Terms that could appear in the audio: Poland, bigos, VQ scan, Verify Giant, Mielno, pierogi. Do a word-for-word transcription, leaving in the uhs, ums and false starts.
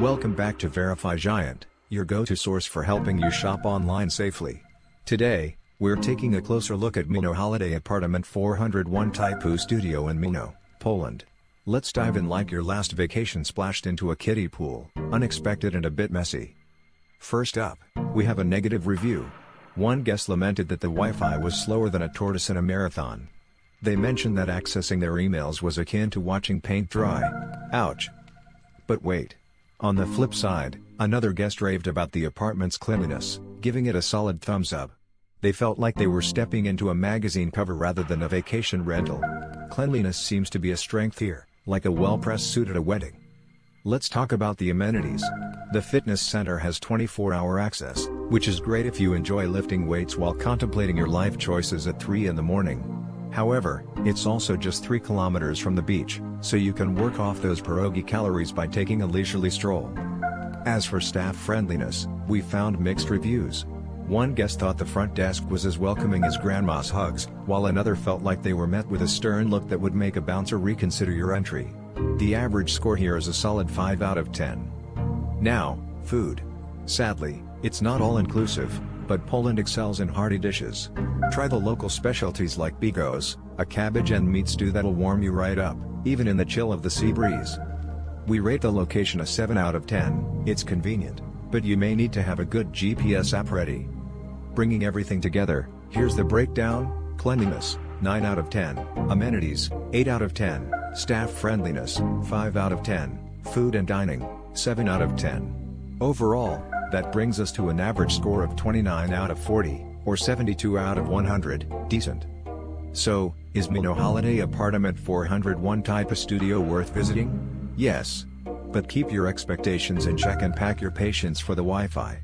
Welcome back to Verify Giant, your go-to source for helping you shop online safely. Today, we're taking a closer look at Mielno Holiday Apartment four oh one typu Studio in Mielno, Poland. Let's dive in like your last vacation splashed into a kiddie pool, unexpected and a bit messy. First up, we have a negative review. One guest lamented that the Wi-Fi was slower than a tortoise in a marathon. They mentioned that accessing their emails was akin to watching paint dry. Ouch. But wait. On the flip side, another guest raved about the apartment's cleanliness, giving it a solid thumbs up. They felt like they were stepping into a magazine cover rather than a vacation rental. Cleanliness seems to be a strength here, like a well-pressed suit at a wedding. Let's talk about the amenities. The fitness center has twenty-four hour access, which is great if you enjoy lifting weights while contemplating your life choices at three in the morning. However, it's also just three kilometers from the beach, so you can work off those pierogi calories by taking a leisurely stroll. As for staff friendliness, we found mixed reviews. One guest thought the front desk was as welcoming as grandma's hugs, while another felt like they were met with a stern look that would make a bouncer reconsider your entry. The average score here is a solid five out of ten. Now, food. Sadly, it's not all-inclusive, but Poland excels in hearty dishes. Try the local specialties like bigos, a cabbage and meat stew that'll warm you right up, even in the chill of the sea breeze. We rate the location a seven out of ten, it's convenient, but you may need to have a good G P S app ready. Bringing everything together, here's the breakdown: cleanliness, nine out of ten, amenities, eight out of ten, staff friendliness, five out of ten, food and dining, seven out of ten. Overall, that brings us to an average score of twenty-nine out of forty, or seventy-two out of one hundred, decent. So, is Mielno Holiday Apartment four oh one typu Studio worth visiting? Yes. But keep your expectations in check and pack your patience for the Wi-Fi.